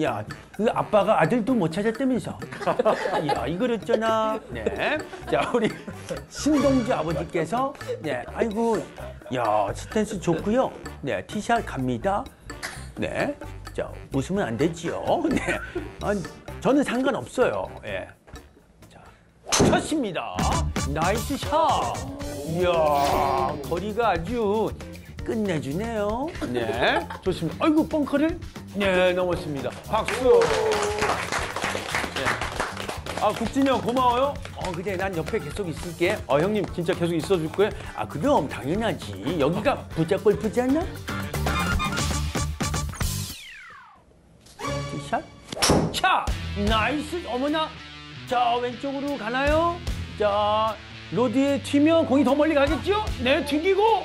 야, 그 아빠가 아들도 못 찾았다면서. 야, 이걸 어쩌나. 네. 자, 우리 신동주 아버지께서, 네, 아이고, 야, 스탠스 좋고요. 네, 티샷 갑니다. 네. 자, 웃으면 안 되지요. 네. 아니, 저는 상관없어요. 예. 자, 쳤습니다. 나이스 샷. 이야, 거리가 아주 끝내주네요. 네. 좋습니다. 아이고, 벙커를? 네, 넘었습니다. 박수. 네. 아, 국진이 형, 고마워요. 그래, 난 옆에 계속 있을게. 형님, 진짜 계속 있어줄 거예요? 아, 그럼, 당연하지. 여기가 부자 골프잖아? 티샷? 차! 나이스! 어머나! 자, 왼쪽으로 가나요? 자, 로드에 튀면 공이 더 멀리 가겠죠? 네, 튕기고!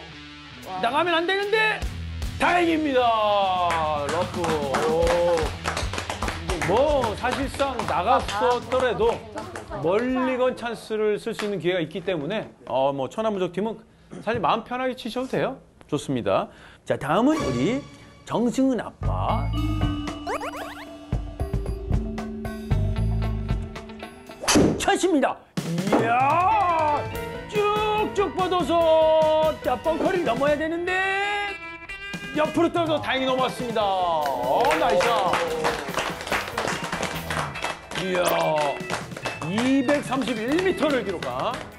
나가면 안 되는데! 다행입니다. 러프. 뭐 사실상 나갔었더라도 멀리건 찬스를 쓸 수 있는 기회가 있기 때문에 뭐 천하무적 팀은 사실 마음 편하게 치셔도 돼요. 좋습니다. 자, 다음은 우리 정승은 아빠. 쳤습니다. 이야, 쭉쭉 뻗어서 자, 벙커를 넘어야 되는데. 옆으로 떨어져 다행히 넘어왔습니다. 나이스. 이야, 231m를 기록한